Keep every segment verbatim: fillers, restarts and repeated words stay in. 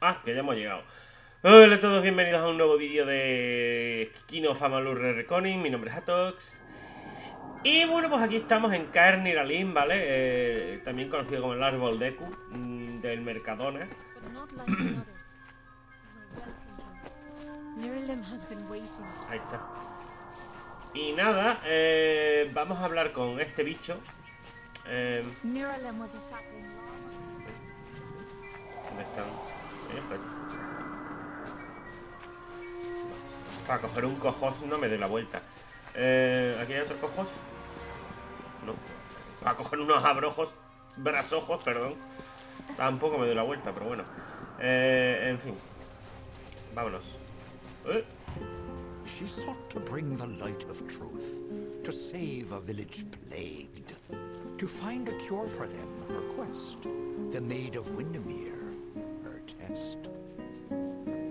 Ah, que ya hemos llegado. Hola a todos, bienvenidos a un nuevo vídeo de Kino Famalur Reconning. Mi nombre es Atox. Y bueno, pues aquí estamos en Caer Nyralim, ¿vale? Eh, también conocido como el Arbol Deku, mmm, del Mercadona. Ahí está. Y nada, eh, vamos a hablar con este bicho. Eh, ¿Dónde están? Eh, pues. Para coger un cojos no me doy la vuelta. Eh, ¿Aquí hay otros cojos? No. Para coger unos abrojos, brasojos, perdón. Tampoco me doy la vuelta, pero bueno. Eh, en fin. Vámonos. Eh. She sought to bring the light of truth, to save a village plagued, to find a cure for them, her quest, the Maid of Windermere, her test.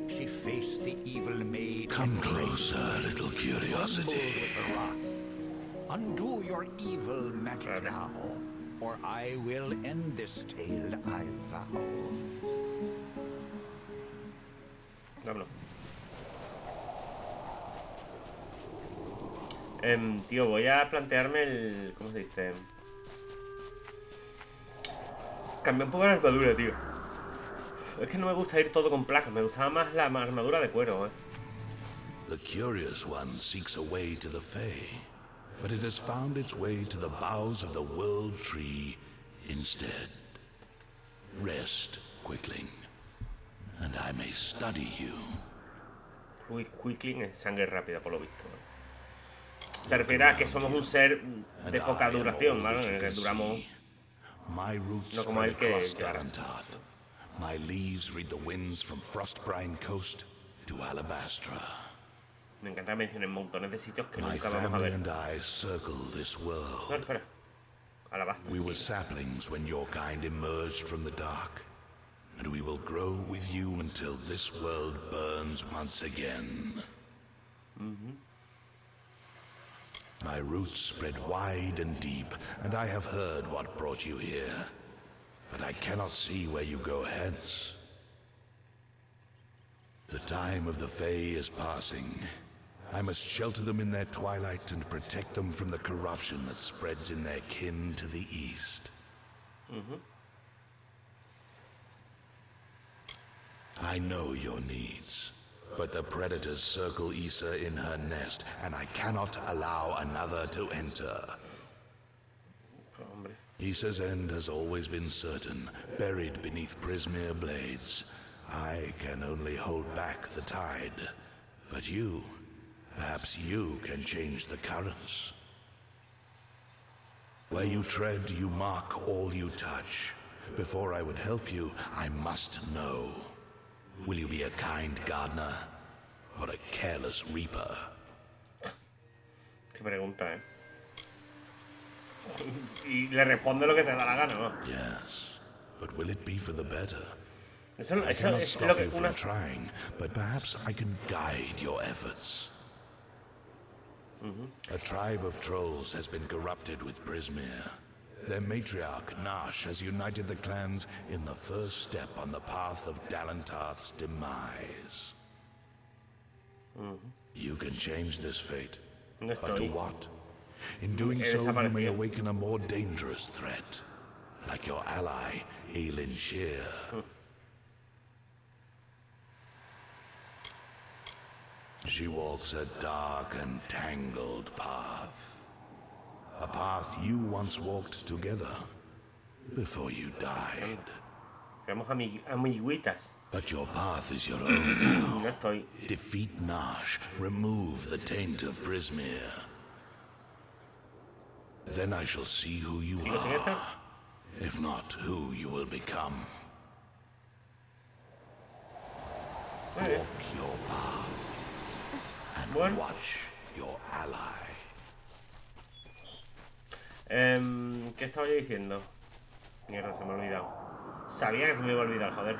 She faced the evil maid. Come closer, little curiosity. Undo your evil magic now, or I will end this tale, I vow. Dámelo. Eh, tío, voy a plantearme el... ¿Cómo se dice? Cambié un poco la armadura, tío. Es que no me gusta ir todo con placas. Me gustaba más la armadura de cuero, eh. The curious one seeks a way to the Fae, but it has found its way to the boughs of the world tree instead. Rest, Quickling, and I may study you. Uy, Quickling es sangre rápida, por lo visto, ¿eh? Se refiere a que somos un ser de poca duración, ¿vale? En el que duramos. No como el que. Dalentarth. My leaves read the winds from Frostbrine coast to Alabastra. Me encanta mencionar montones de sitios que nunca vamos a ver. No, espera. Alabastra. We were saplings when your kind emerged from the dark, and we will grow with you until this world burns once again. Mhm. My roots spread wide and deep, and I have heard what brought you here. But I cannot see where you go hence. The time of the Fae is passing. I must shelter them in their twilight and protect them from the corruption that spreads in their kin to the east. Mm-hmm. I know your needs. But the predators circle Ysa in her nest, and I cannot allow another to enter. Ysa's end has always been certain, buried beneath Prismere blades. I can only hold back the tide. But you, perhaps you can change the currents. Where you tread, you mark all you touch. Before I would help you, I must know. Will you be a kind gardener or a careless reaper? Qué pregunta, ¿eh? Y le responde lo que te da la gana, ¿no? Yes, but will it be for the better? Eso, I eso cannot stop you from trying, but perhaps I can guide your efforts. Mm-hmm. A tribe of trolls has been corrupted with Prismere. Their matriarch, Nash, has united the clans in the first step on the path of Dalentarth's demise. Mm-hmm. You can change this fate. No, but to what? In doing so, you may awaken a more dangerous threat, like your ally, Alyn Shir. Hmm. She walks a dark and tangled path. A path you once walked together, before you died. But your path is your own now. Defeat Nash, remove the taint of Prismere. Then I shall see who you are, if not who you will become. Walk your path, and watch your ally. Eh, ¿Qué estaba yo diciendo? Mierda, se me ha olvidado. Sabía que se me iba a olvidar, joder.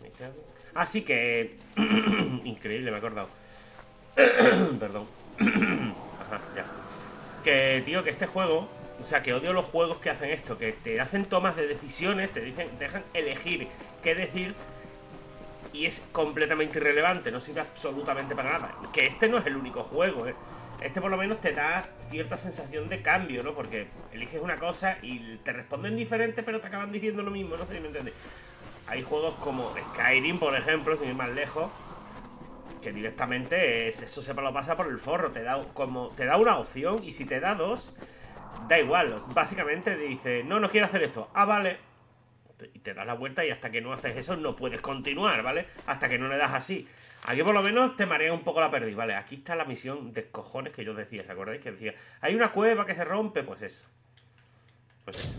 Me cago. Así que... Increíble, me he acordado. Perdón. Ajá, ya. Que, tío, que este juego O sea, que odio los juegos que hacen esto, que te hacen tomas de decisiones, te dicen, te dejan elegir qué decir y es completamente irrelevante, no sirve absolutamente para nada. Que este no es el único juego, ¿eh? Este por lo menos te da cierta sensación de cambio, ¿no? Porque eliges una cosa y te responden diferente, pero te acaban diciendo lo mismo, no sé si me entendéis. Hay juegos como Skyrim, por ejemplo, sin ir más lejos, que directamente es, eso se lo pasa por el forro, te da, como, te da una opción y si te da dos, da igual. Básicamente dice, no, no quiero hacer esto, ah, vale. Y te das la vuelta y hasta que no haces eso no puedes continuar, ¿vale? Hasta que no le das así. Aquí por lo menos te marea un poco la perdiz, ¿vale? Aquí está la misión de cojones que yo decía, ¿se acordáis? Que decía, hay una cueva que se rompe, pues eso. Pues eso.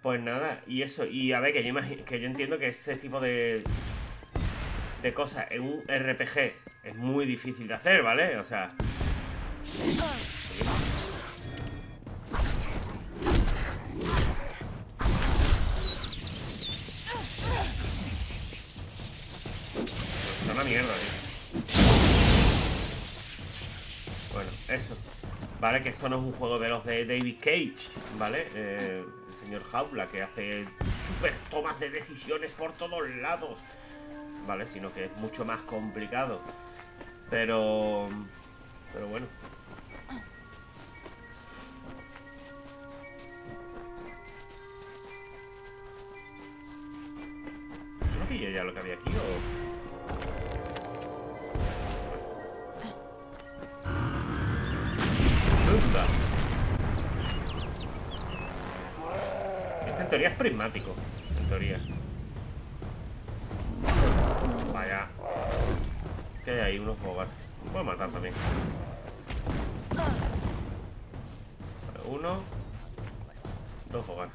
Pues nada, y eso. Y a ver, que yo, imagino, que yo entiendo que ese tipo de... de cosas en un R P G es muy difícil de hacer, ¿vale? O sea... una mierda, tío. Bueno, eso. Vale, que esto no es un juego de los de David Cage, ¿vale? Eh, el señor Jaula, que hace súper tomas de decisiones por todos lados, ¿vale? Sino que es mucho más complicado. Pero... pero bueno. ¿No pillé ya lo que había aquí o...? Este en teoría es prismático. En teoría. Vaya. Que hay ahí unos bobar. Voy a matar también. Uno. Dos bobar.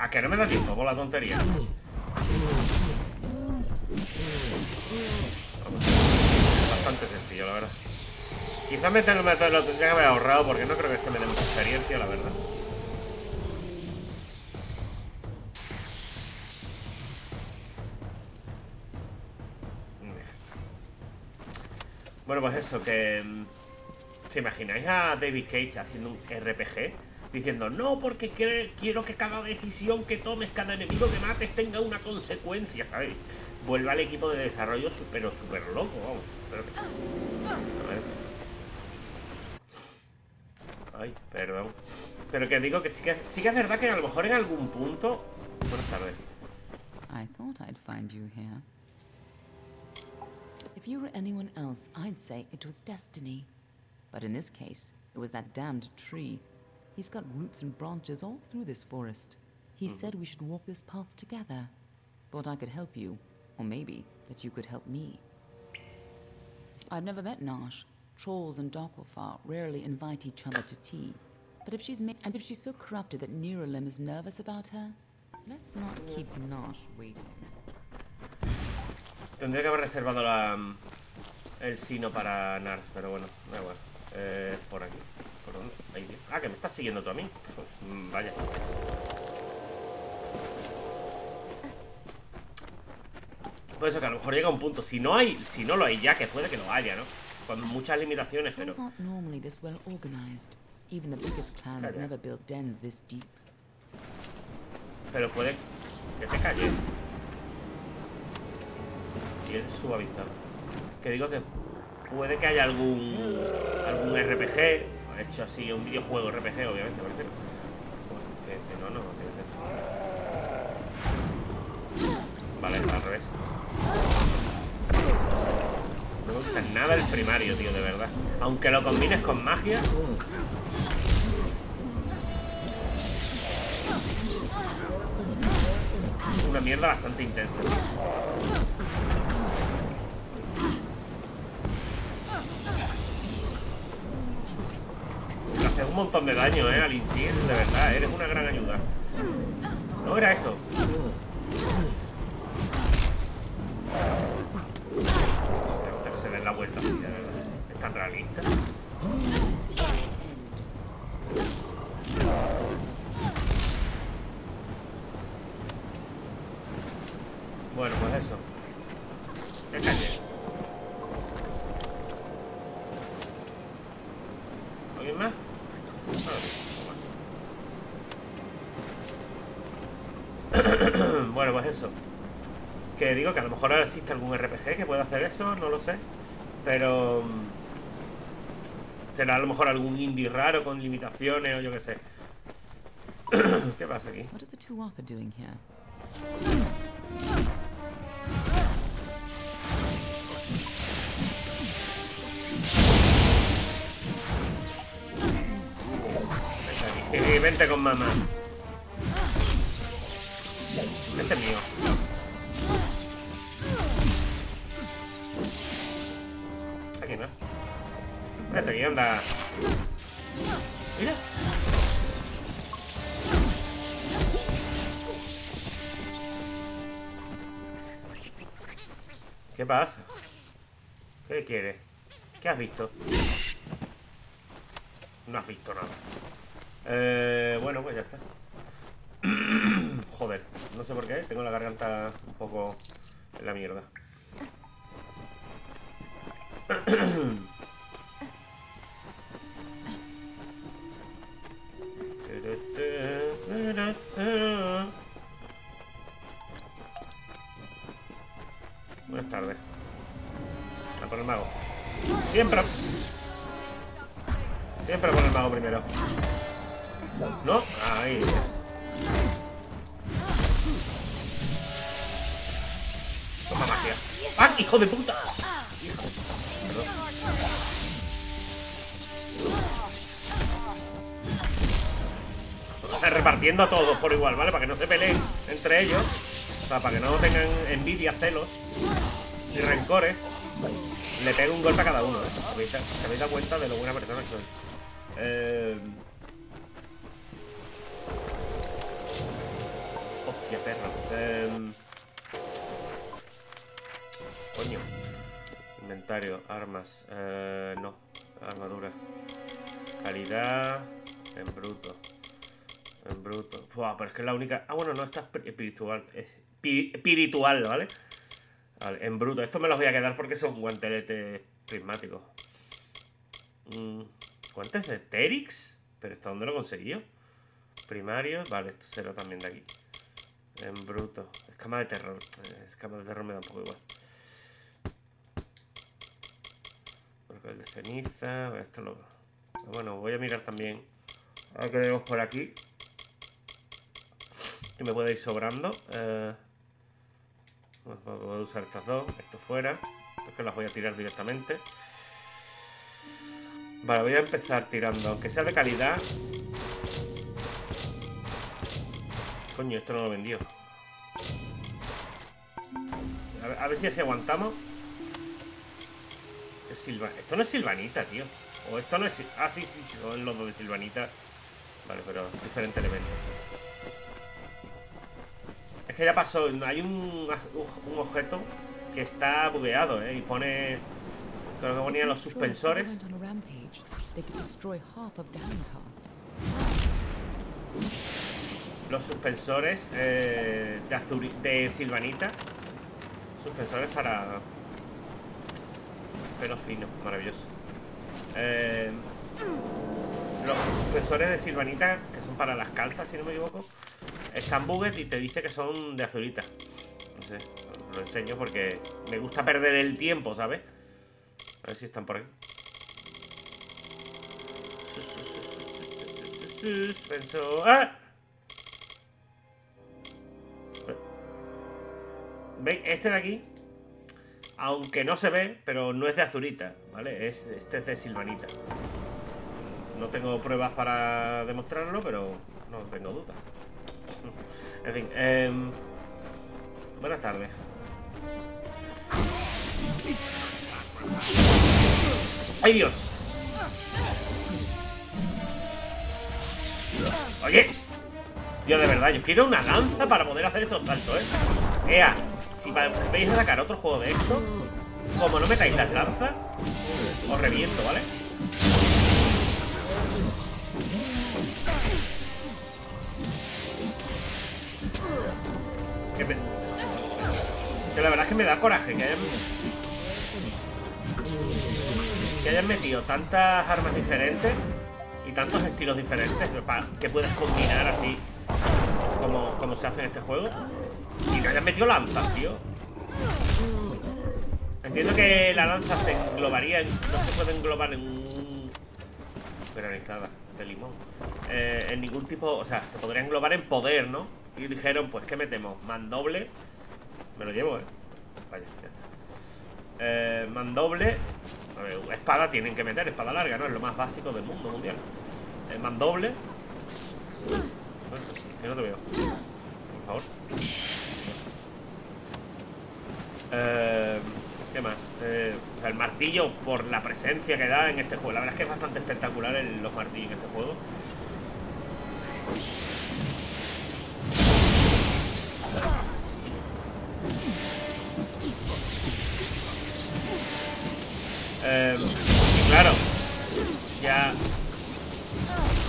¿A que no me da tiempo por la tontería? Bastante sencillo, la verdad. Quizás me lo tendría que haber ahorrado porque no creo que esto me dé mucha experiencia, la verdad. Bueno, pues eso, que... ¿se imagináis a David Cage haciendo un R P G? Diciendo, no, porque quiero que cada decisión que tomes, cada enemigo que mates tenga una consecuencia, ¿sabéis? Vuelve al equipo de desarrollo, pero súper loco, vamos. A ver. Ay, perdón. Pero que digo que sí que, sí que es verdad que a lo mejor en algún punto... Buenas tardes. I thought I'd find you here. If you were anyone else, I'd say it was destiny. But in this case, it was that damned tree. He's got roots and branches all through this forest. He mm-hmm. said we should walk this path together. Thought I could help you, or maybe that you could help me. I've never met Nash. Trolls and Dockerfar rarely invite each other to tea. But if she's ma and if she's so corrupted that Nero Lim is nervous about her, let's not keep Nash waiting. Tendría que haber reservado la el sino para Nash, pero bueno, da igual. Eh, por aquí. Ah, que me estás siguiendo tú a mí. Pues, vaya. Por eso que a lo mejor llega un punto. Si no hay, si no lo hay ya, que puede que lo haya, ¿no? Con muchas limitaciones, pero. Pero puede que te calles. Y es suavizado. Que digo que puede que haya algún algún R P G. De hecho, así un videojuego R P G, obviamente, porque no, no, no, no. Vale, al revés. No me gusta nada el primario, tío, de verdad. Aunque lo combines con magia. Es una mierda bastante intensa, tío. Un montón de daño, eh, Alyn Shir, de verdad, eres una gran ayuda. No era eso. Me gusta que se den la vuelta así, de verdad. Es tan realista. Bueno, pues eso. Que calle. ¿Alguien más? Ah, bueno. Bueno, pues eso. Que digo que a lo mejor existe algún R P G que pueda hacer eso, no lo sé. Pero... será a lo mejor algún indie raro con limitaciones o yo qué sé. ¿Qué pasa aquí? Y vente con mamá. Vente mío. Aquí más. Vete aquí, anda. Mira. ¿Qué pasa? ¿Qué quieres? ¿Qué has visto? No has visto nada. Eh, bueno, pues ya está. Joder, no sé por qué, tengo la garganta un poco en la mierda. Buenas tardes. A por el mago. Siempre. Siempre por el mago primero. No, ahí. Toma magia. ¡Ah, hijo de puta! Hijo de puta. Perdón. Vamos a ir repartiendo a todos por igual, ¿vale? Para que no se peleen entre ellos. O sea, para que no tengan envidia, celos y rencores. Le pego un golpe a cada uno, ¿eh? ¿Habéis, ¿Se habéis dado cuenta de lo buena persona que soy? Eh... Hostia, perro. Eh... Coño. Inventario, armas. Eh, no. Armadura. Calidad. En bruto. En bruto. Buah, pero es que es la única. Ah, bueno, no, esta es espiritual. Es espiritual, ¿vale? Vale, en bruto. Esto me los voy a quedar porque son guanteletes prismáticos. Mm, ¿Guantes de Terix? ¿Pero hasta dónde lo he conseguido? Primario. Vale, esto será también de aquí. En bruto. Escama de terror. Escama de terror me da un poco igual. Porque el de ceniza. Esto lo... Bueno, voy a mirar también. A ver qué tenemos por aquí. Que me puede ir sobrando. Eh... Bueno, voy a usar estas dos. Esto fuera. Esto es que las voy a tirar directamente. Vale, voy a empezar tirando. Aunque sea de calidad. Coño, esto no lo vendió. A ver, a ver si así aguantamos. Es Silva... Esto no es Silvanita, tío. O esto no es... Ah, sí, sí, son los dos de Silvanita. Vale, pero diferente elemento. Es que ya pasó. Hay un, un objeto que está bugueado, ¿eh? Y pone... Creo que ponían los suspensores. Los suspensores eh, de, Azuri, de Silvanita. Suspensores para pelo fino, maravilloso. eh, Los suspensores de Silvanita, que son para las calzas, si no me equivoco, están bugged y te dice que son de Azurita. No sé, lo enseño porque me gusta perder el tiempo, ¿sabes? A ver si están por aquí. Suspensor... ¡Ah! ¿Veis? Este de aquí, aunque no se ve, pero no es de Azurita, ¿vale? Es, este es de Silvanita. No tengo pruebas para demostrarlo, pero no tengo dudas. En fin, eh, buenas tardes. ¡Ay, Dios! Oye, yo de verdad, yo quiero una lanza para poder hacer esos saltos, ¿eh? ¡Ea! Si vais a sacar otro juego de esto, como no metáis las lanzas, os reviento, ¿vale? Que me... Que la verdad es que me da coraje que hayan... que hayan metido tantas armas diferentes y tantos estilos diferentes para que puedas combinar así como, como se hace en este juego. Y que hayan metido lanzas, tío. Entiendo que la lanza se englobaría en, no se puede englobar en un... granizada de limón. Eh, en ningún tipo... O sea, se podría englobar en poder, ¿no? Y dijeron, pues, ¿qué metemos? Mandoble. Me lo llevo, ¿eh? Vaya, ya está. Eh, mandoble. A ver, espada tienen que meter, espada larga, ¿no? Es lo más básico del mundo mundial. Eh, mandoble. Yo no te veo. Por favor. Eh, ¿Qué más? Eh, o sea, el martillo, por la presencia que da en este juego. La verdad es que es bastante espectacular el, los martillos en este juego. Eh, y claro, ya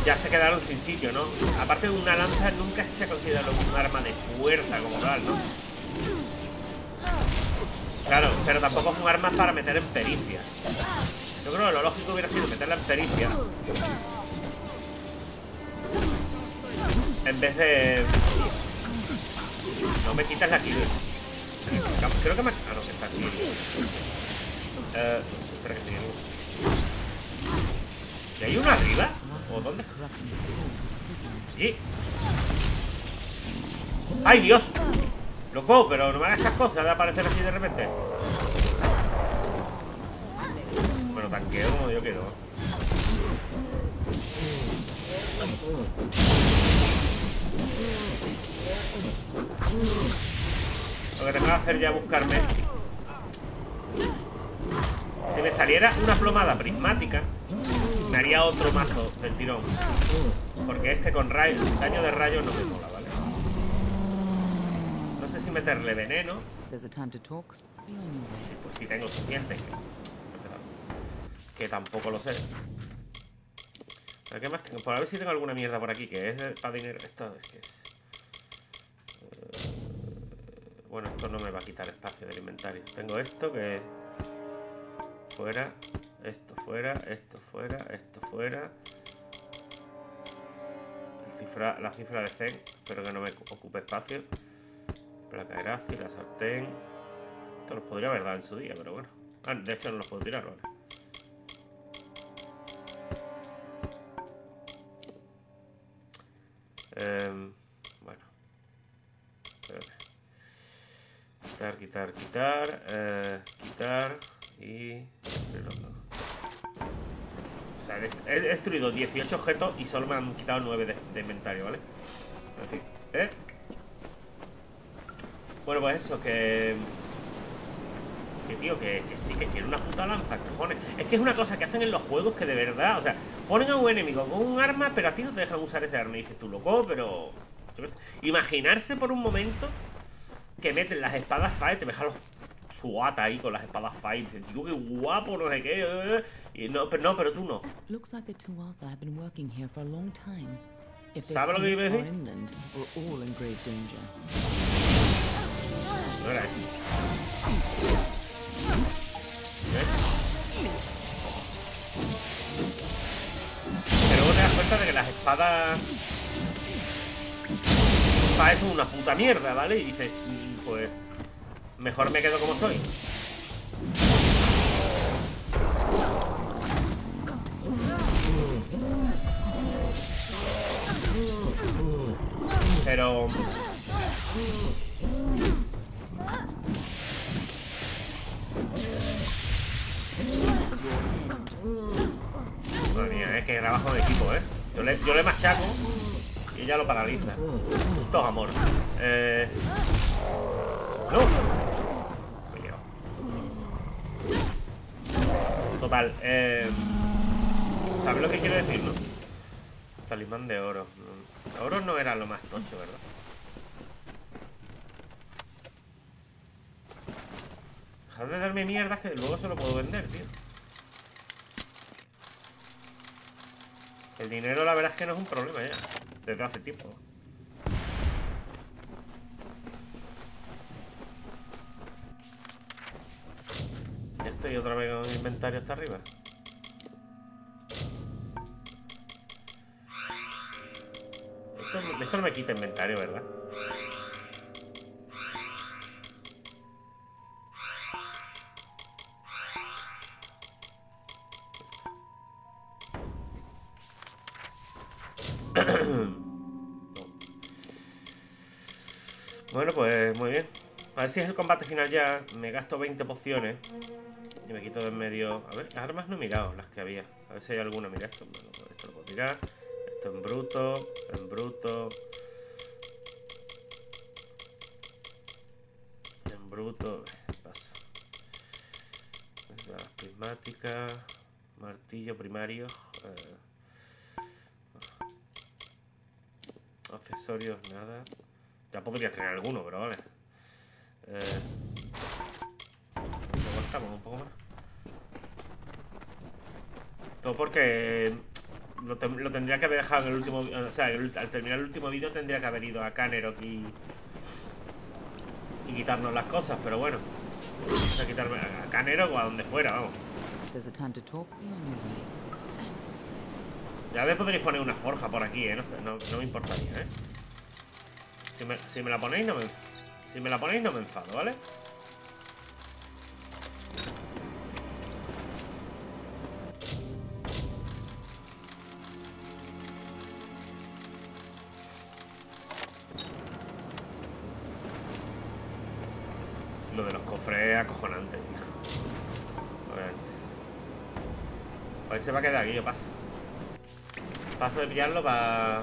ya se quedaron sin sitio, ¿no? Aparte de una lanza, nunca se ha considerado un arma de fuerza como tal, ¿no? Claro, pero tampoco es un arma para meter en pericia. Yo creo que lo lógico hubiera sido meterla en pericia en vez de... No me quitas la kill. Creo que me... Ah, no, que está aquí. Eh... Espera que tiene uno. ¿Y hay uno arriba? ¿O dónde? ¿Y? ¡Ay, Dios! Loco, pero no me hagas estas cosas de aparecer aquí de repente. Bueno, tanqueo como yo quiero. Lo que tengo que hacer ya es buscarme. Si me saliera una plomada prismática, me haría otro mazo del tirón. Porque este con rayo, daño de rayo no me mola, ¿vale? No sé si meterle veneno. Sí, pues sí tengo suficiente. Que, que tampoco lo sé. ¿Qué más tengo? Por a ver si tengo alguna mierda por aquí, que es de, para dinero. Esto es que es... Uh, bueno, esto no me va a quitar espacio del inventario. Tengo esto que... Fuera, esto fuera, esto fuera, esto fuera. La cifra, la cifra de Zen, espero que no me ocupe espacio. Placa de gracia, la sartén. Esto los podría haber dado en su día, pero bueno. Ah, de hecho no los puedo tirar, ¿vale? Eh, bueno, espérate. Quitar, quitar, quitar, eh, quitar y... O sea, he destruido dieciocho objetos y solo me han quitado nueve de, de inventario, ¿vale? En fin, ¿eh? Bueno, pues eso, que... Que tío, que, que sí, que quiero una puta lanza, cojones. Es que es una cosa que hacen en los juegos que de verdad, o sea... Ponen a un enemigo con un arma, pero a ti no te dejan usar ese arma. Y dices, tú loco, pero... Imaginarse por un momento que meten las espadas Fae, te dejan los Tuatha ahí con las espadas Fae. Y dices, tío, qué guapo, no sé qué. Y no, pero, no, pero tú no. ¿Sabes lo que iba a decir? No era eso. Te das cuenta de que las espadas Fae son una puta mierda, ¿vale? Y dices, pues mejor me quedo como soy. Pero... Madre mía, es que trabajo de equipo, ¿eh? Yo le, yo le machaco y ella lo paraliza. Todo amor. Eh... ¡No! Me llevo. Total, eh... ¿sabes lo que quiero decir, no? Talismán de oro. Oro no era lo más tocho, ¿verdad? Dejad de darme mierdas que luego se lo puedo vender, tío. El dinero, la verdad es que no es un problema ya, desde hace tiempo. y otra vez con el inventario hasta arriba. Esto, esto no me quita inventario, ¿verdad? Bueno, pues muy bien. A ver si es el combate final ya. Me gasto veinte pociones y me quito de en medio. A ver, las armas no he mirado, las que había. A ver si hay alguna. Mira, esto, bueno, esto lo puedo tirar. Esto en bruto, en bruto. En bruto, paso. Las prismáticas. Martillo primario. Eh. Accesorios, nada. Ya podría tener alguno, pero vale. Eh, aguantamos un poco más. Todo porque lo, te, lo tendría que haber dejado en el último... O sea, el, al terminar el último vídeo tendría que haber ido a Canerok y, y quitarnos las cosas, pero bueno. Vamos a quitarme a Canerok o a donde fuera, vamos. Ya me podréis poner una forja por aquí, ¿eh? No, no, no me importaría, ¿eh? Si me, si me la ponéis no me, si me la ponéis no me enfado, ¿vale? Lo de los cofres es acojonante, obviamente. A ver, se va a quedar aquí, yo paso. Paso de pillarlo para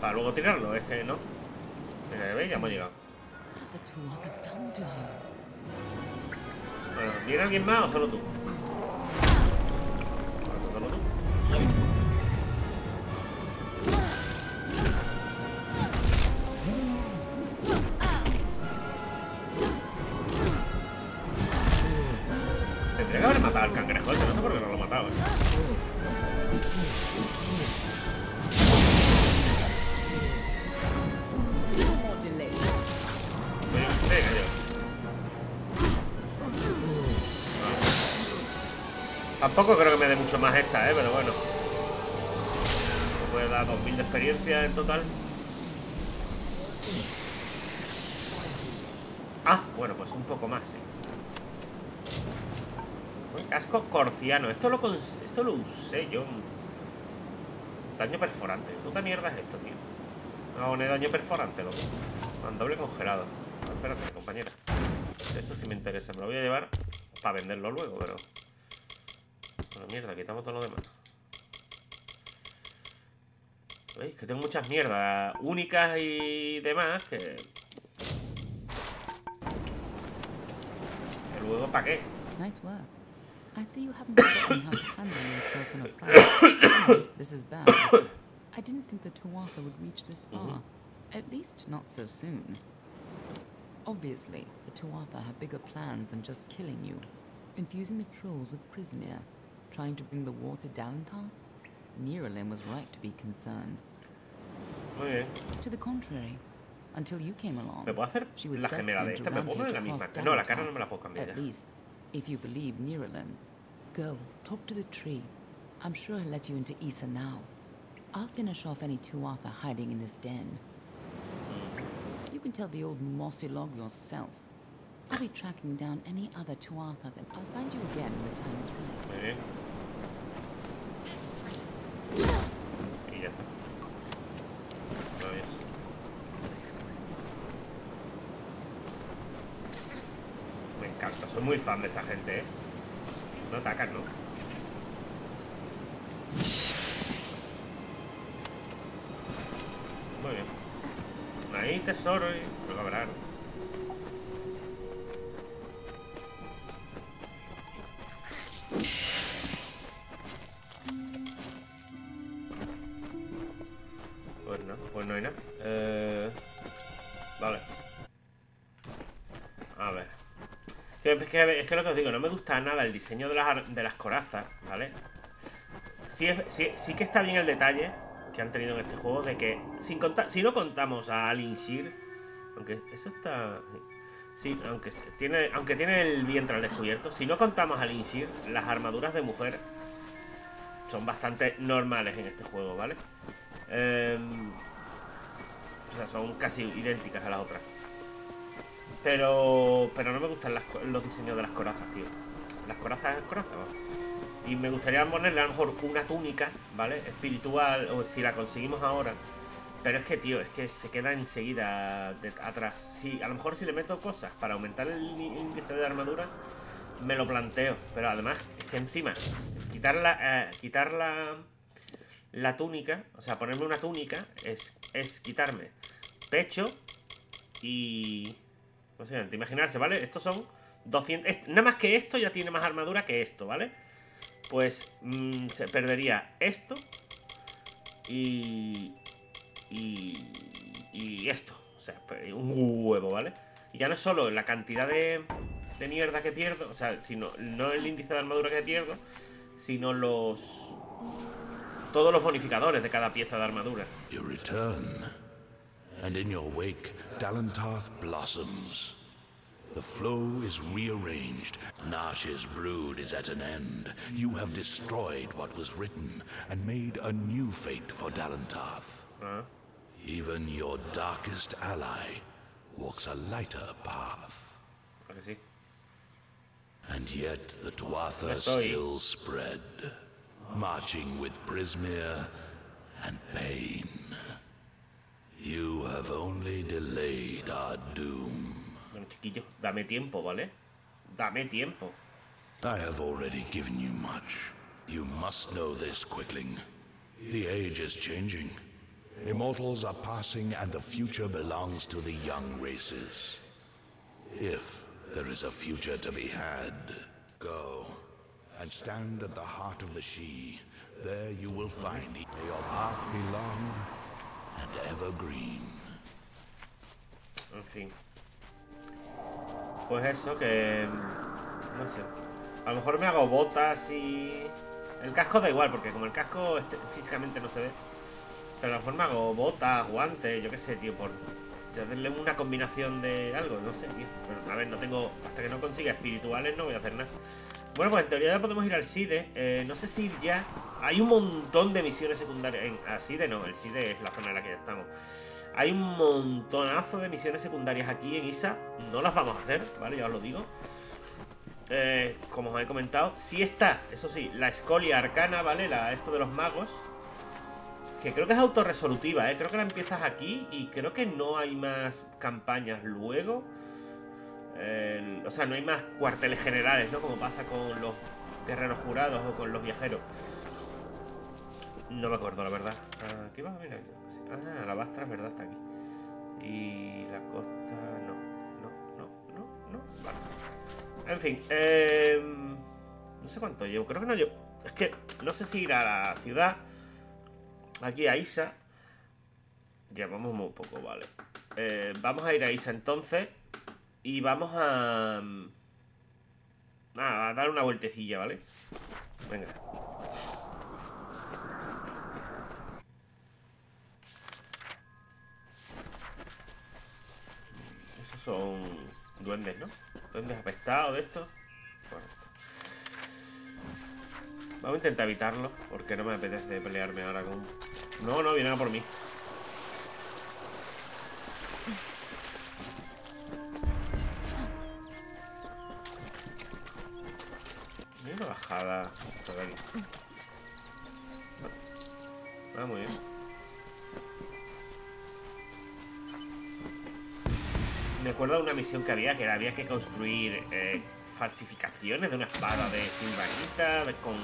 para luego tirarlo, es que no. Mira, ¿veis? Ya hemos llegado. Bueno, ¿viene alguien más o solo tú? Solo tú. Tendría que haber matado al cangrejo este, no sé por qué no lo he matado, eh. Tampoco creo que me dé mucho más esta, ¿eh? Pero bueno. Me puede dar dos mil de experiencia en total. Ah, bueno, pues un poco más, sí. Casco corciano. Esto lo, esto lo usé yo. Daño perforante. Puta mierda es esto, tío. No hago ni daño perforante, loco. Mandoble congelado. No, espérate, compañera. Eso sí me interesa. Me lo voy a llevar para venderlo luego, pero... Bueno, mierda, quitamos todo lo demás. ¿Veis? Que tengo muchas mierdas únicas y demás que... que luego, ¿para qué? Obviously, the Tuatha have bigger plans than just killing you. Infusing the trolls with Prismere. Trying to bring the war to Dalentarth? Nero Lim was right to be concerned. Okay. To the contrary, until you came along, she was destined to rampage across Dalentarth. At least, if you believe Nero Lim. Go, talk to the tree. I'm sure he'll let you into Ysa now. I'll finish off any Tuatha hiding in this den. You can tell the old mossy log yourself. I'll be tracking down any other Tuatha, then I'll find you again when the time is right. Muy bien. Y ya está. No es. Me encanta, soy muy fan de esta gente, ¿eh? No atacan, ¿no? Muy bien. Ahí tesoro y lo cabraron. Es que, es que lo que os digo, no me gusta nada el diseño de las, de las corazas, ¿vale? Sí, es, sí, sí que está bien el detalle que han tenido en este juego de que, sin contar, si no contamos a Alyn Shir, aunque eso está... Sí, aunque tiene, aunque tiene el vientre al descubierto. Si no contamos al Alyn Shir, las armaduras de mujer son bastante normales en este juego, ¿vale? Eh, o sea, son casi idénticas a las otras. Pero pero no me gustan las, los diseños de las corazas, tío. Las corazas es coraza, ¿vale? Y me gustaría ponerle a lo mejor una túnica, ¿vale? Espiritual, o si la conseguimos ahora. Pero es que, tío, es que se queda enseguida de, atrás. Sí, a lo mejor si le meto cosas para aumentar el índice de armadura, me lo planteo. Pero además, es que encima, quitar la, eh, quitar la, la túnica, o sea, ponerme una túnica, es, es quitarme pecho y... No sé, imaginarse, ¿vale? Estos son doscientos... Es, nada más que esto ya tiene más armadura que esto, ¿vale? Pues mmm, se perdería esto y... Y, y esto, o sea, un huevo, ¿vale? Y ya no es solo la cantidad de, de mierda que pierdo, o sea, sino no el índice de armadura que pierdo, sino los... todos los bonificadores de cada pieza de armadura. You return, and in your wake, Dalentarth blossoms. The flow is rearranged. Nash's brood is at an end. You have destroyed what was written and made a new fate for Dalentarth. Uh-huh. Even your darkest ally walks a lighter path. Sí. And yet the Tuatha still spread, marching with Prismere and pain. You have only delayed our doom. Bueno, chiquillo, dame tiempo, ¿vale? Dame tiempo. I have already given you much. You must know this, Quickling. The age is changing. Immortals are passing and the future belongs to the young races. If there is a future to be had, go and stand at the heart of the Shi. There you will find it. May your path be long and evergreen. En fin. Pues eso, que... No sé. A lo mejor me hago botas y... El casco da igual, porque como el casco este, físicamente no se ve. Pero a lo mejor me hago botas, guantes, yo qué sé, tío, por... Ya darle una combinación de algo, no sé, tío. Pero, a ver, no tengo... Hasta que no consiga espirituales no voy a hacer nada. Bueno, pues en teoría ya podemos ir al SIDE. Eh, no sé si ir ya... Hay un montón de misiones secundarias... En... A SIDE no, el SIDE es la zona en la que ya estamos. Hay un montonazo de misiones secundarias aquí en Ysa. No las vamos a hacer, ¿vale? Ya os lo digo. Eh, como os he comentado. Sí está, eso sí, la Scholia Arcana, ¿vale? La... Esto de los magos. Que creo que es autorresolutiva, ¿eh? Creo que la empiezas aquí y creo que no hay más campañas luego. Eh, o sea, no hay más cuarteles generales, ¿no? Como pasa con los guerreros jurados o con los viajeros. No me acuerdo, la verdad. Aquí vas a mirar. Ah, Alabastra, es verdad, está aquí. Y la costa... No, no, no, no, no. Vale. En fin. Eh... No sé cuánto llevo. Creo que no llevo... Es que no sé si ir a la ciudad... Aquí a Ysa. Ya vamos muy poco, vale. eh, Vamos a ir a Ysa entonces. Y vamos a... A dar una vueltecilla, ¿vale? Venga. Esos son duendes, ¿no? Duendes apestados de estos. Correcto. Vamos a intentar evitarlo, porque no me apetece pelearme ahora con... No, no, viene a por mí. Hay una bajada por aquí. Ah, muy bien. Me acuerdo de una misión que había, que era, había que construir eh, falsificaciones de una espada de Silvanita, de, con...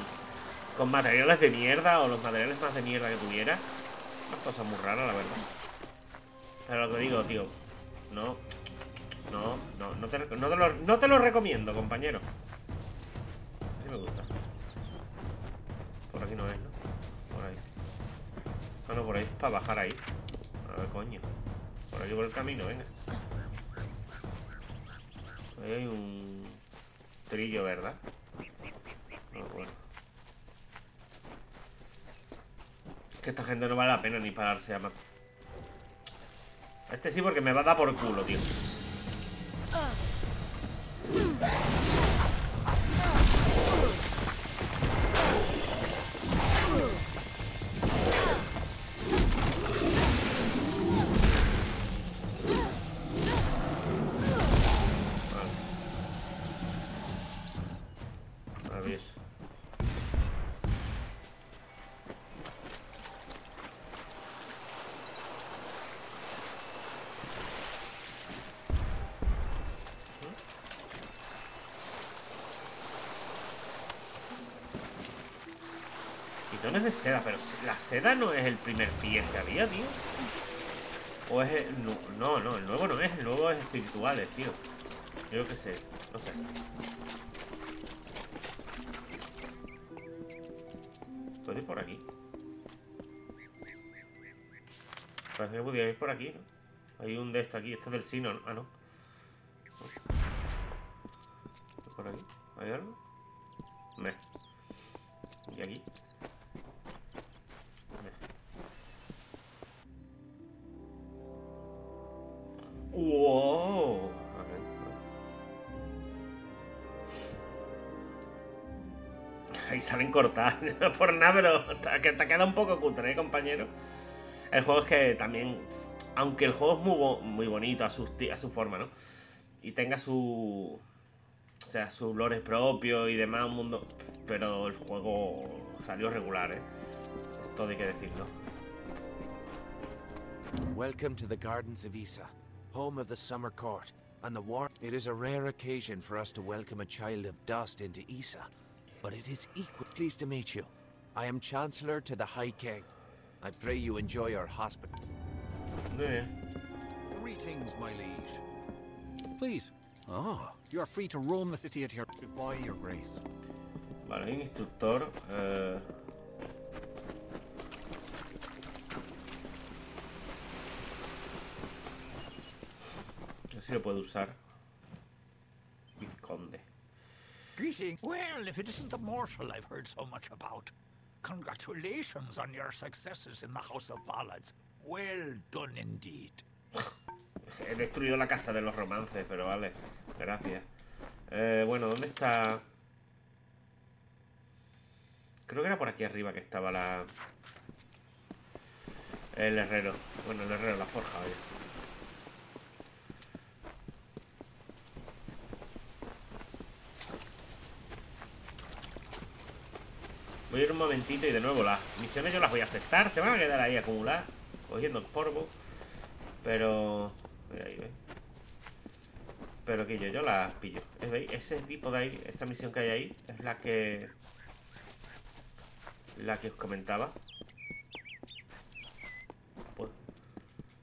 Con materiales de mierda o los materiales más de mierda que tuviera. Una cosa muy rara, la verdad. Pero lo que digo, tío. No. No, no, no te, no te, lo, no te lo recomiendo, compañero. Sí me gusta. Por aquí no es, ¿no? Por ahí. Ah, no, por ahí es para bajar ahí. A ver, coño. Por ahí por el camino, venga. Ahí hay un trillo, ¿verdad? No, bueno. Que esta gente no vale la pena ni pararse a matar. Este sí, porque me va a dar por culo, tío. De seda, pero la seda no es el primer pie que había, tío. O es el... No, no, el nuevo no es, el nuevo es espirituales, tío. Yo qué sé, no sé. Estoy por aquí. Parece que pudiera ir por aquí, ¿no? Hay un de este aquí, este es del sino, ¿no? Ah, no. ¿Por aquí? ¿Hay algo? No. Y aquí. Wow. Ahí salen cortadas, no por nada, pero que te queda un poco cutre, ¿eh, compañero? El juego es que también, aunque el juego es muy, bo muy bonito a su, a su forma, ¿no? Y tenga su... O sea, su lore propio y demás, un mundo... Pero el juego salió regular, ¿eh? Esto hay que decirlo. Welcome to the gardens of Ysa. Home of the Summer Court and the war. It is a rare occasion for us to welcome a child of dust into Ysa, but it is equally pleased to meet you. I am Chancellor to the High King. I pray you enjoy our hospital. There. Greetings, my liege. Please. Ah, you are free to roam the city at your goodbye, your grace. Vale, un instructor. Uh... Si lo puedo usar. Vizconde. Greeting. Well, if it isn't the mortal I've heard so much about. Congratulations on your successes in the House of Ballads. Well done indeed. He destruido la casa de los romances, pero vale. Gracias. Eh, bueno, ¿dónde está? Creo que era por aquí arriba que estaba la... El herrero. Bueno, el herrero, la forja, oye. Voy a ir un momentito y de nuevo las misiones yo las voy a aceptar. Se van a quedar ahí acumuladas, cogiendo el polvo. Pero... Ahí, ¿ves? Pero que yo, yo las pillo. ¿Veis? Ese tipo de ahí, esa misión que hay ahí, es la que... La que os comentaba. Pues...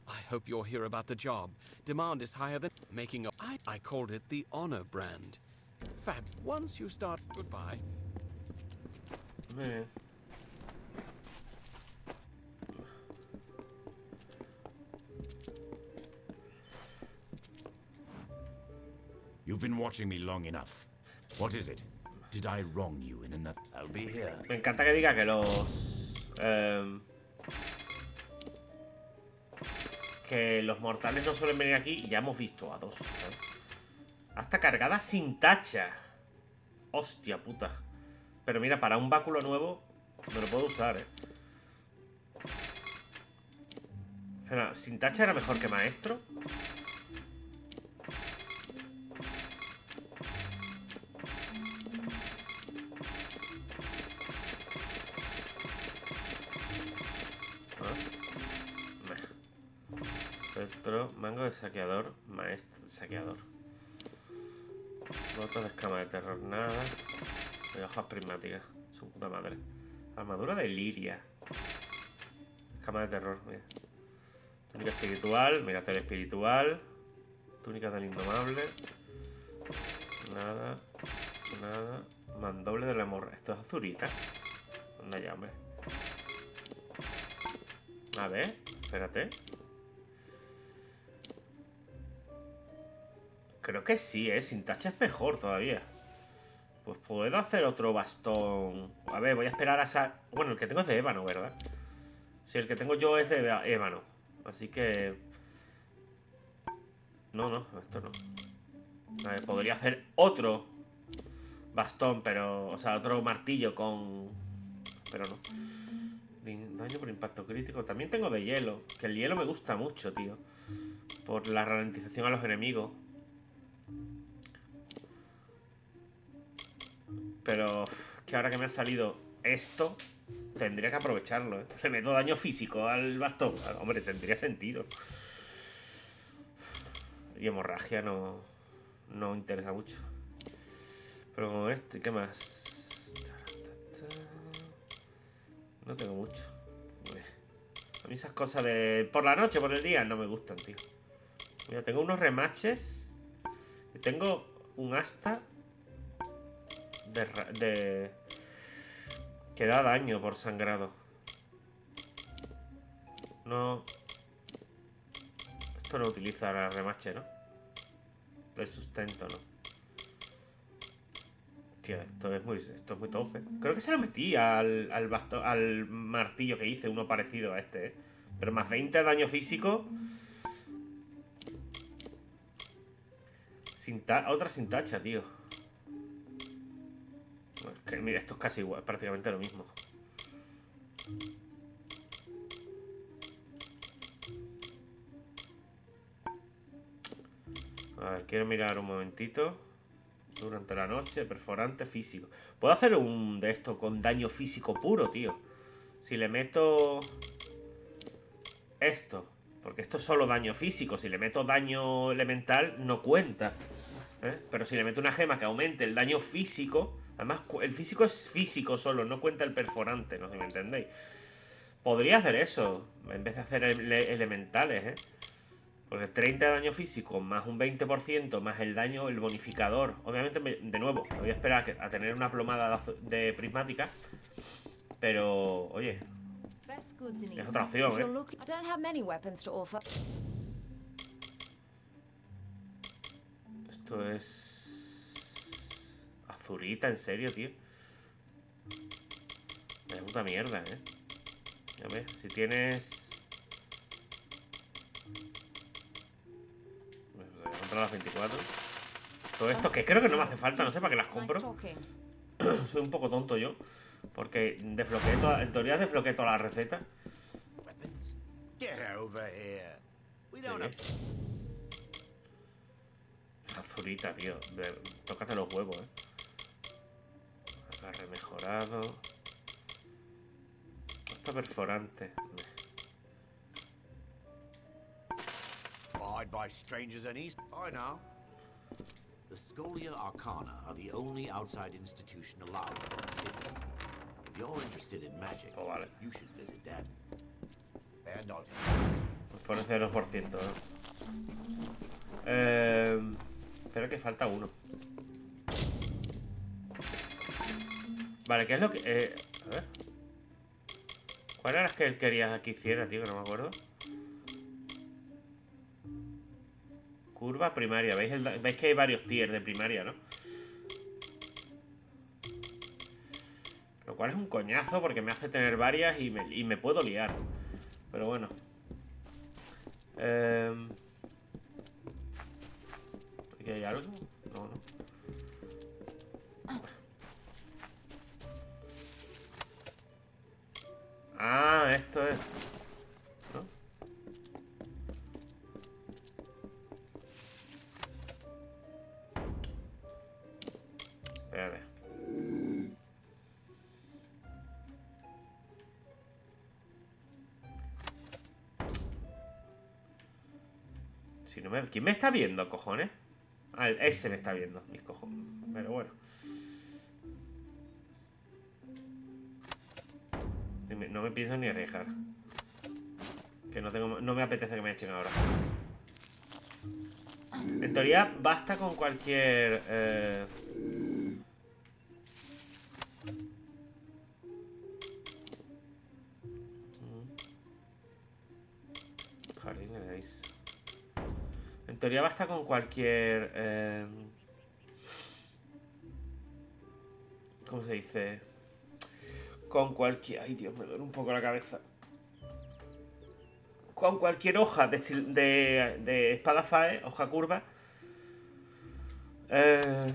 I hope you're here about the job. Demand is higher than making a... I, I called it the honor brand. Fab, once you start... Goodbye. Eh. You've been watching me long enough. What is it? Did I wrong you in another? I'll be here. Me encanta que diga que los eh, que los mortales no suelen venir aquí y ya hemos visto a dos, ¿eh? Hasta cargada sin tacha. Hostia puta. Pero mira, para un báculo nuevo me lo puedo usar, eh. Espera, sin tacha era mejor que maestro. Espectro, ah, mango de saqueador, maestro, saqueador. Bota de escama de terror, nada. De hojas prismáticas, su puta madre. Armadura de Liria. Escama de terror, mira. Túnica espiritual, mira, tele espiritual. Túnica del indomable. Nada, nada. Mandoble de la morra. Esto es azurita. Anda ya, hombre. A ver, espérate. Creo que sí, eh. Sin tacha es mejor todavía. Pues puedo hacer otro bastón. A ver, voy a esperar a sal... Bueno, el que tengo es de ébano, ¿verdad? Sí, el que tengo yo es de ébano. Así que... No, no, esto no. Vale, podría hacer otro bastón, pero... O sea, otro martillo con... Pero no. Daño por impacto crítico. También tengo de hielo. Que el hielo me gusta mucho, tío. Por la ralentización a los enemigos. Pero... Que ahora que me ha salido esto... Tendría que aprovecharlo, ¿eh? Le meto daño físico al bastón. Hombre, tendría sentido. Y hemorragia no... No interesa mucho. Pero con este, ¿qué más? No tengo mucho. A mí esas cosas de... Por la noche, por el día, no me gustan, tío. Mira, tengo unos remaches. Y tengo un asta de... de... que da daño por sangrado. No... Esto no utiliza la remache, ¿no? El sustento, ¿no? Tío, esto es muy, esto es muy tope. Creo que se lo metí al, al, basto, al martillo que hice, uno parecido a este, ¿eh? Pero más veinte de daño físico. Sin ta otra sin tacha, tío. Es que, mira, esto es casi igual, prácticamente lo mismo. A ver, quiero mirar un momentito. Durante la noche, perforante físico. Puedo hacer un de esto con daño físico puro, tío. Si le meto... Esto. Porque esto es solo daño físico. Si le meto daño elemental, no cuenta, ¿eh? Pero si le meto una gema que aumente el daño físico... Además, el físico es físico solo, no cuenta el perforante, no sé si me entendéis. Podría hacer eso, en vez de hacer ele elementales, ¿eh? Porque treinta de daño físico, más un veinte por ciento, más el daño, el bonificador. Obviamente, me, de nuevo, me voy a esperar a, que, a tener una plomada de prismática. Pero, oye, es otra opción, ¿eh? Esto es... Azurita, en serio, tío. Es puta mierda, ¿eh? A ver, si tienes... Contra las veinticuatro. Todo esto que creo que no me hace falta. No sé para qué las compro. Soy un poco tonto yo. Porque desbloqueé toda, en teoría desbloqueé toda la receta. Azurita, tío. De, tócate los huevos, eh. Agarre mejorado. Hasta perforante. By strangers and east. I know. The Scholia Arcana are the only outside institution allowed in the city. If you're interested in magic, oh, vale. You should visit that. And all. Pues pone cero por ciento, ¿no? Eh, pero que falta uno. Vale, ¿qué es lo que...? Eh, a ver. ¿Cuál era la que querías que hiciera, tío? Que no me acuerdo. Curva primaria, ¿veis, el veis que hay varios tiers de primaria, ¿no? Lo cual es un coñazo porque me hace tener varias y me, y me puedo liar. Pero bueno. Eh... ¿Aquí hay algo? No, no. Ah, esto es... ¿Quién me está viendo, cojones? Ah, ese me está viendo, mis cojones. Pero bueno. No me pienso ni arriesgar. Que no tengo, no me apetece que me echen ahora. En teoría, basta con cualquier... Eh... Jardines de Ysa. En teoría basta con cualquier... Eh, ¿Cómo se dice? Con cualquier... Ay, Dios, me duele un poco la cabeza. Con cualquier hoja de, de, de espada Fae, hoja curva. Eh...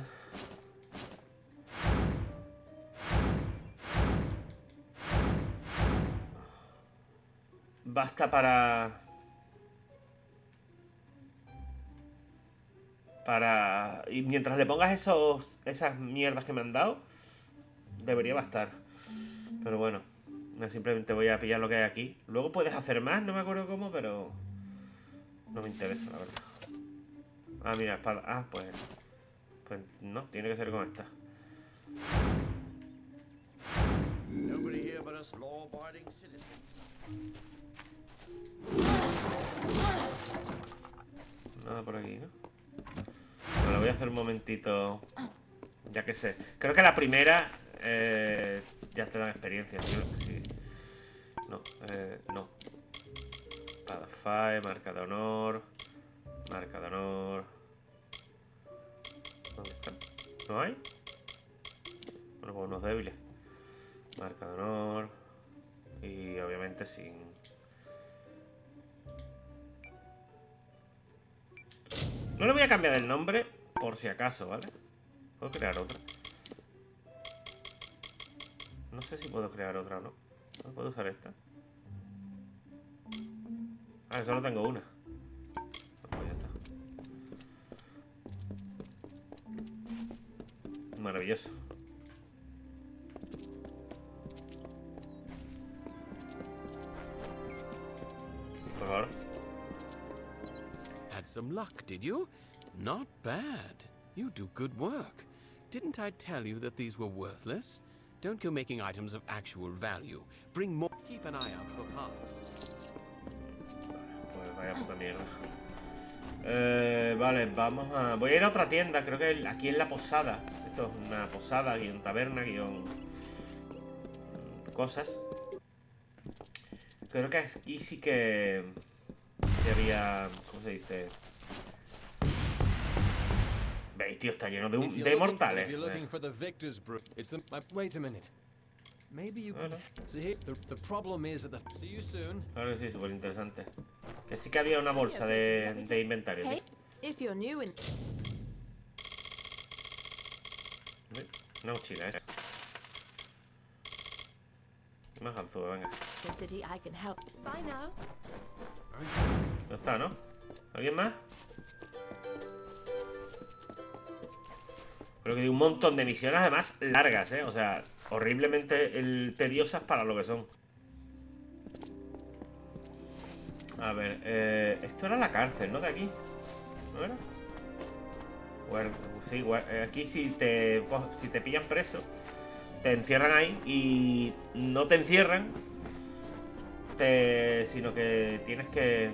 Basta para... Para... Y mientras le pongas esos, esas mierdas que me han dado, debería bastar. Pero bueno, simplemente voy a pillar lo que hay aquí. Luego puedes hacer más, no me acuerdo cómo, pero... No me interesa, la verdad. Ah, mira, espada. Ah, pues... Pues no, tiene que ser con esta. Nada por aquí, ¿no? Bueno, voy a hacer un momentito. Ya que sé. Creo que la primera eh, ya te dan experiencia, ¿no? Sí. No, eh, no. Espada Fae, marca de honor. Marca de honor. ¿Dónde están? ¿No hay? Bueno, pues unos débiles. Marca de honor. Y obviamente sin... No le voy a cambiar el nombre por si acaso, ¿vale? Puedo crear otra. No sé si puedo crear otra o no. No puedo usar esta. Ah, solo tengo una. Pues ya está. Maravilloso. Por favor. Some luck, did you? Not bad. You do good work. Didn't I tell you that these were worthless? Don't go making items of actual value. Bring more. Keep an eye out for parts. Pues vaya puta mierda. Eh, vale, vamos a... Voy a ir a otra tienda, creo que aquí en la posada. Esto es una posada, guión taberna, guión... Cosas. Creo que aquí sí que... había... ¿Cómo se dice? Veis, tío, está lleno de, un, de mortales. Claro que sí, súper interesante. Que sí que había una bolsa de, de inventario. Tío. Una mochila, ¿eh? Más anzuelo, venga. No está, ¿no? ¿Alguien más? Creo que hay un montón de misiones, además, largas, ¿eh? O sea, horriblemente el... tediosas para lo que son. A ver, eh, esto era la cárcel, ¿no? De aquí. ¿No era? Bueno, sí, bueno, aquí si te, si te pillan preso, te encierran ahí y no te encierran, te, sino que tienes que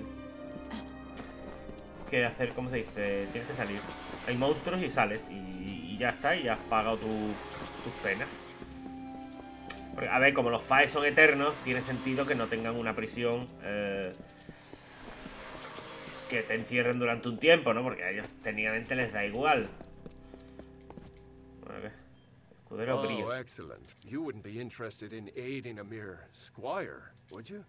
que hacer, ¿cómo se dice? Tienes que salir. Hay monstruos y sales y, y ya está, y ya has pagado tu, tus penas. Porque, a ver, como los Fae son eternos, tiene sentido que no tengan una prisión eh, que te encierren durante un tiempo, ¿no? Porque a ellos técnicamente les da igual. Vale. Escudero brillo. Oh, excelente. You wouldn't be interested in aiding a mere squire, would you?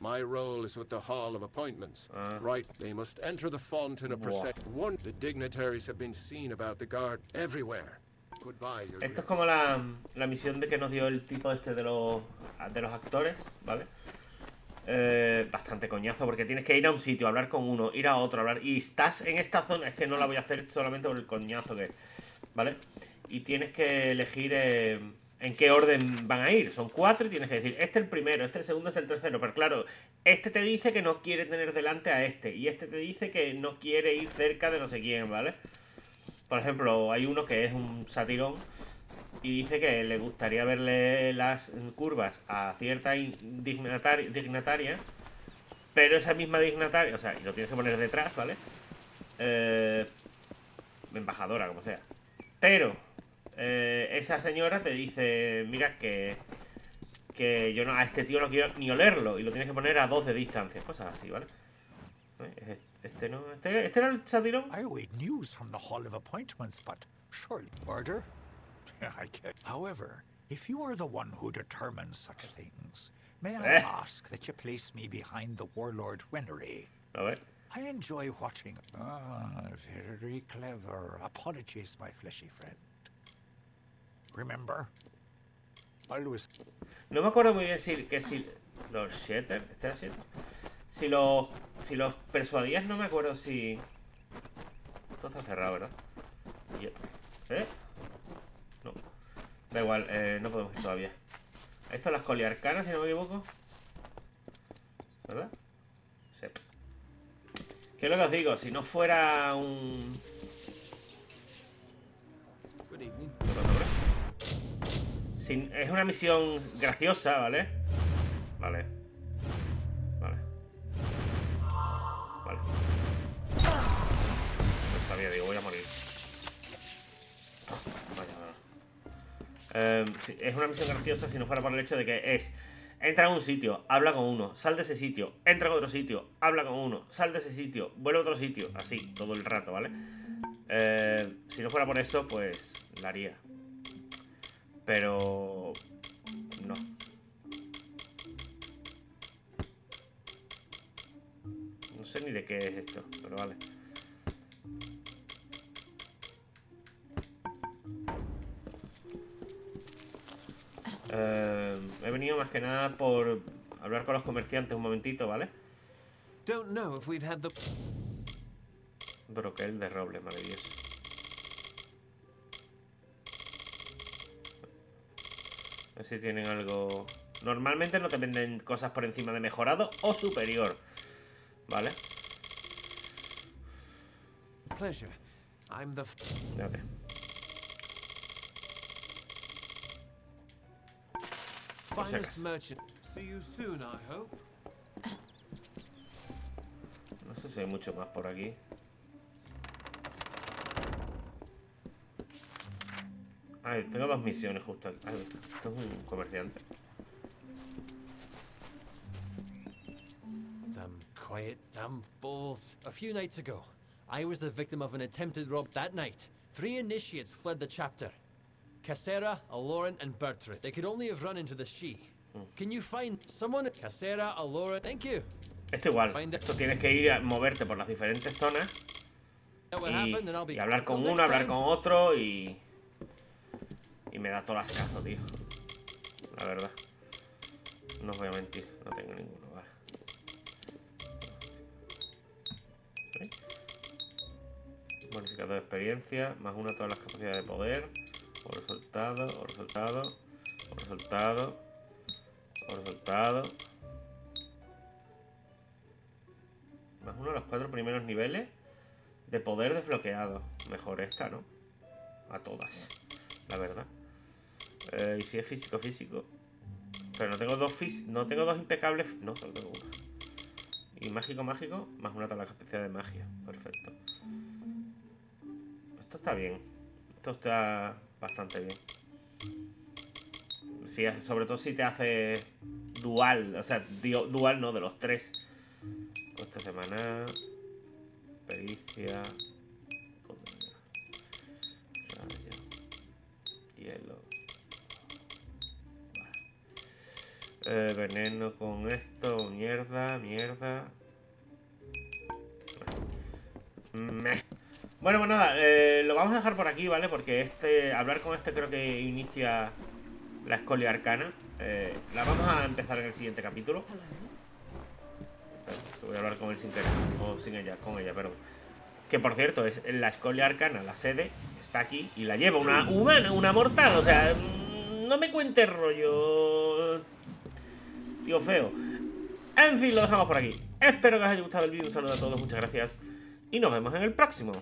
My role is with the Hall of Appointments. Uh. Right, they must enter the font in a procession. One, the dignitaries have been seen about the guard everywhere. Goodbye. Esto es como la, la misión de que nos dio el tipo este de los de los actores, ¿vale? Eh, bastante coñazo porque tienes que ir a un sitio, hablar con uno, ir a otro, hablar y estás en esta zona. Es que no la voy a hacer solamente por el coñazo que, ¿vale? Y tienes que elegir eh, en qué orden van a ir. Son cuatro y tienes que decir, este el primero, este el segundo, este el tercero. Pero claro, este te dice que no quiere tener delante a este. Y este te dice que no quiere ir cerca de no sé quién, ¿vale? Por ejemplo, hay uno que es un satirón y dice que le gustaría verle las curvas a cierta dignataria, dignataria. Pero esa misma dignataria, o sea, y lo tienes que poner detrás, ¿vale? Eh, embajadora, como sea. Pero... Eh, esa señora te dice, mira que, que yo no, a este tío no quiero ni olerlo. Y lo tienes que poner a dos de distancia, cosas así, ¿vale? Eh, este no, este, este era el satirón. I await news from the Hall of Appointments, but surely order. I can't. However, if you are the one who determines such things, may I eh. ask that you place me behind the warlord Renery. A ver. I enjoy watching. Ah, very clever. Apologies, my fleshy friend. Remember? Always. No me acuerdo muy bien si que si los siete, este era siete. Si los si los persuadías, no me acuerdo si. Esto está cerrado, ¿verdad? ¿Eh? No. Da igual, eh, no podemos ir todavía. Esto es la Scholia Arcana, si no me equivoco. ¿Verdad? Sí. ¿Qué es lo que os digo? Si no fuera un... Sin... Es una misión graciosa, ¿vale? Vale. Vale. Vale. No sabía, digo, voy a morir. Eh, es una misión graciosa si no fuera por el hecho de que es entra a un sitio, habla con uno, sal de ese sitio, entra a otro sitio, habla con uno, sal de ese sitio, vuelve a otro sitio, así, todo el rato, ¿vale? Eh, si no fuera por eso, pues la haría. Pero... no. No sé ni de qué es esto, pero vale. Uh, he venido más que nada por hablar con los comerciantes un momentito, ¿vale? Broquel de roble, maravilloso. A ver si tienen algo... Normalmente no te venden cosas por encima de mejorado o superior, ¿vale? Fíjate. No sé si hay mucho más por aquí. Ay, tengo dos misiones justo aquí. Ay, esto es un comerciante. Damn quiet, damn fools. A few nights ago, I was the victim of an attempted rob. That night, three initiates fled the chapter. Casera, Alora, and Bertrand. They could only have run into the Shi. Can you find someone? Casera, Alora. Thank you. Esto igual. Esto tienes que ir a moverte por las diferentes zonas y, y hablar con uno, hablar con otro y y me da todo ascazo, tío. La verdad. No os voy a mentir. No tengo ninguno. Vale. ¿Sí? Bonificador de experiencia, más uno a todas las capacidades de poder. Oro soltado, oro soltado, oro soltado, oro soltado. Más uno de los cuatro primeros niveles de poder desbloqueado. Mejor esta, ¿no? A todas, la verdad. Eh, y si es físico, físico. Pero no tengo dos fis no tengo dos impecables. No, solo tengo uno. Y mágico, mágico, más una tabla especial de magia. Perfecto. Esto está bien. Esto está... bastante bien. Sí, sobre todo si te hace dual, o sea, dual no, de los tres. Costa de maná, pericia, rayo, hielo. Vale. Eh, veneno con esto, mierda, mierda. Meh. Bueno, pues nada, eh, lo vamos a dejar por aquí, ¿vale? Porque este hablar con este creo que inicia la Scholia Arcana. Eh, la vamos a empezar en el siguiente capítulo. Espera, que voy a hablar con él sin querer, o sin ella, con ella, pero... Que por cierto, es la Scholia Arcana, la sede, está aquí y la lleva una humana, una mortal. O sea, no me cuente rollo... tío feo. En fin, lo dejamos por aquí. Espero que os haya gustado el vídeo, un saludo a todos, muchas gracias. Y nos vemos en el próximo.